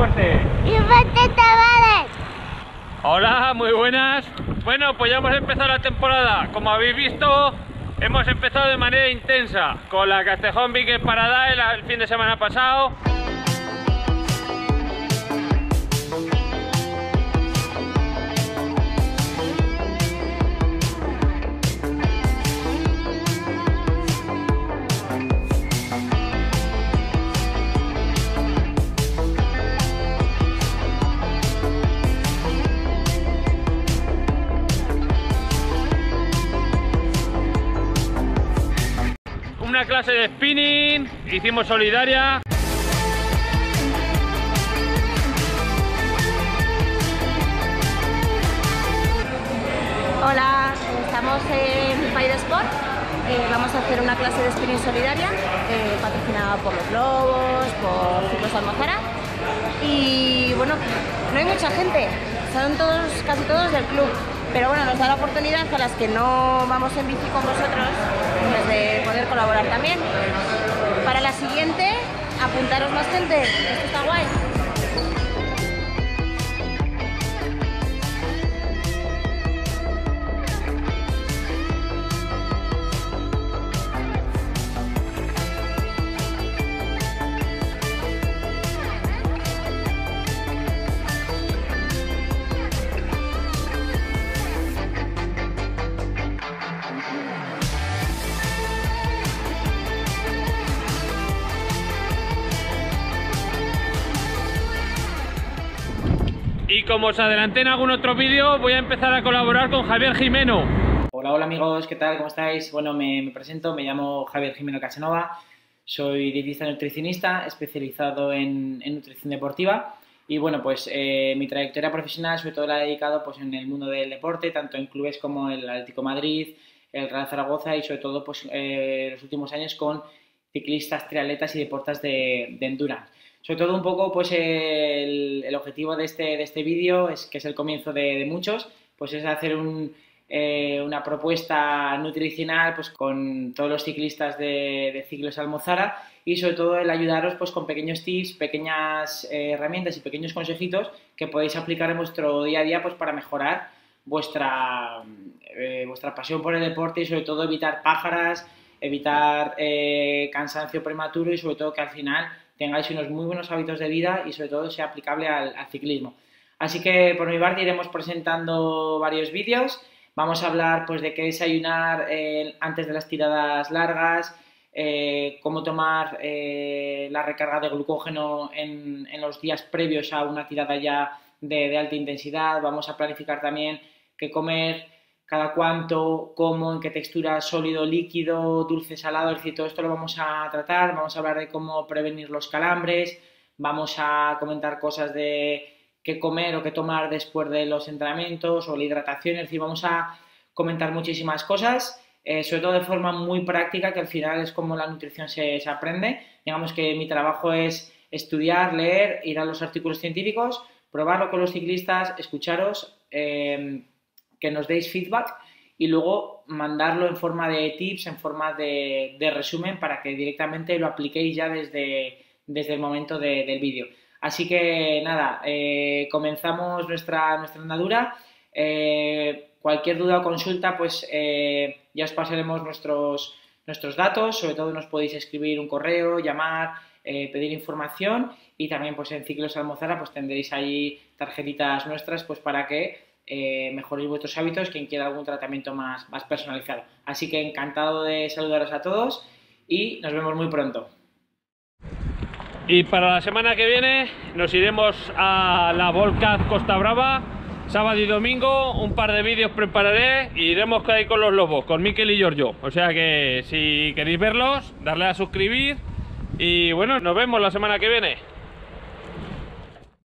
fuerte. ¡Y fuerte, chavales! Hola, muy buenas. Bueno, pues ya hemos empezado la temporada. Como habéis visto, hemos empezado de manera intensa con la Castejón Vique Parada el fin de semana pasado. Una clase de spinning, hicimos solidaria. Hola, estamos en Fidesport. Vamos a hacer una clase de spinning solidaria patrocinada por los globos, por Ciclos Almozara. Y bueno, no hay mucha gente, son todos, casi todos del club. Pero bueno, nos da la oportunidad a las que no vamos en bici con vosotros, pues de poder colaborar también. Para la siguiente, apuntaros más gente, esto está guay. Y como os adelanté en algún otro vídeo, voy a empezar a colaborar con Javier Gimeno. Hola, hola amigos, ¿qué tal? ¿Cómo estáis? Bueno, me presento, me llamo Javier Gimeno Casanova, soy dietista nutricionista, especializado en nutrición deportiva. Y bueno, pues mi trayectoria profesional sobre todo la he dedicado pues, en el mundo del deporte, tanto en clubes como el Atlético Madrid, el Real Zaragoza y sobre todo pues, los últimos años con ciclistas, triatletas y deportes de endurance. Sobre todo un poco pues el objetivo de este vídeo, es que es el comienzo de muchos, pues es hacer una propuesta nutricional pues, con todos los ciclistas de Ciclos Almozara y sobre todo el ayudaros pues, con pequeños tips, pequeñas herramientas y pequeños consejitos que podéis aplicar en vuestro día a día pues, para mejorar vuestra pasión por el deporte y sobre todo evitar pájaras, evitar cansancio prematuro y sobre todo que al final tengáis unos muy buenos hábitos de vida y sobre todo sea aplicable al ciclismo. Así que por mi parte iremos presentando varios vídeos, vamos a hablar pues, de qué desayunar antes de las tiradas largas, cómo tomar la recarga de glucógeno en los días previos a una tirada ya de alta intensidad, vamos a planificar también qué comer, cada cuánto, cómo, en qué textura, sólido, líquido, dulce, salado, es decir, todo esto lo vamos a tratar, vamos a hablar de cómo prevenir los calambres, vamos a comentar cosas de qué comer o qué tomar después de los entrenamientos o la hidratación, es decir, vamos a comentar muchísimas cosas, sobre todo de forma muy práctica, que al final es como la nutrición se aprende. Digamos que mi trabajo es estudiar, leer, ir a los artículos científicos, probarlo con los ciclistas, escucharos, que nos deis feedback y luego mandarlo en forma de tips, en forma de resumen para que directamente lo apliquéis ya desde el momento del vídeo. Así que nada, comenzamos nuestra andadura. Cualquier duda o consulta pues ya os pasaremos nuestros datos, sobre todo nos podéis escribir un correo, llamar, pedir información y también pues en Ciclos Almozara pues tendréis ahí tarjetitas nuestras pues para que mejoréis vuestros hábitos, quien quiera algún tratamiento más personalizado. Así que encantado de saludaros a todos y nos vemos muy pronto. Y para la semana que viene nos iremos a la Volcat Costa Brava, sábado y domingo, un par de vídeos prepararé y iremos ahí con los lobos, con Mikel y Giorgio. O sea que si queréis verlos, darle a suscribir y bueno, nos vemos la semana que viene.